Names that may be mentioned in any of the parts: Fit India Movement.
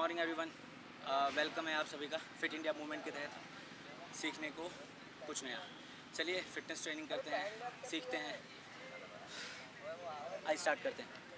Morning everyone, welcome है आप सभी का फिट इंडिया मूवमेंट के तहत सीखने को कुछ नया। चलिए फिटनेस ट्रेनिंग करते हैं, सीखते हैं, आई स्टार्ट करते हैं।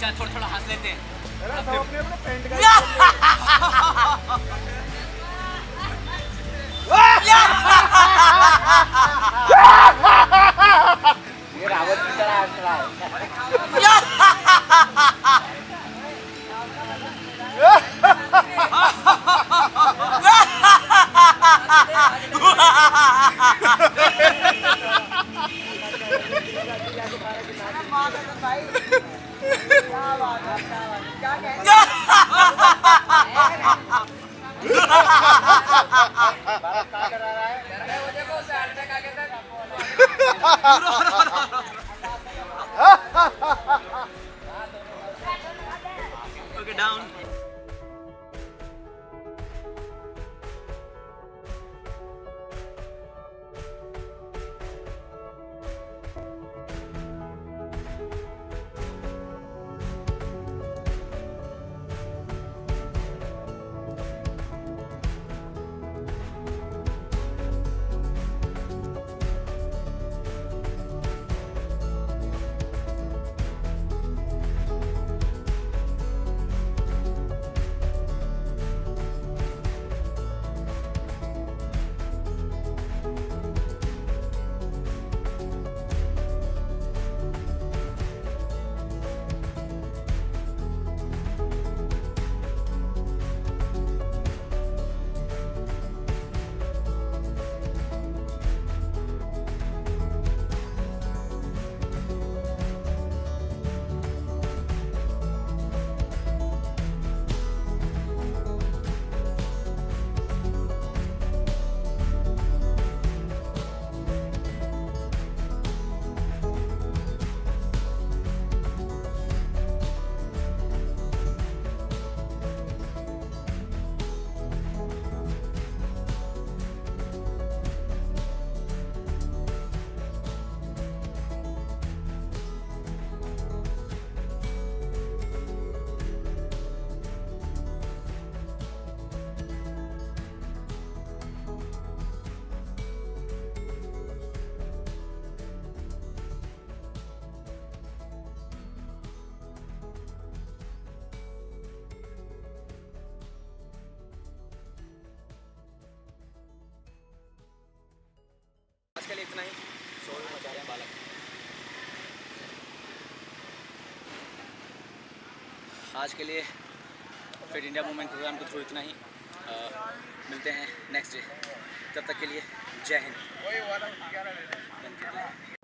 चल थोड़ा थोड़ा हंस लेते हैं। Okay, down. के लिए इतना ही शोर मचा रहे हैं बालक। आज के लिए फिट इंडिया मूवमेंट प्रोग्राम के थ्रू इतना ही। मिलते हैं नेक्स्ट डे, तब तक के लिए जय हिंद।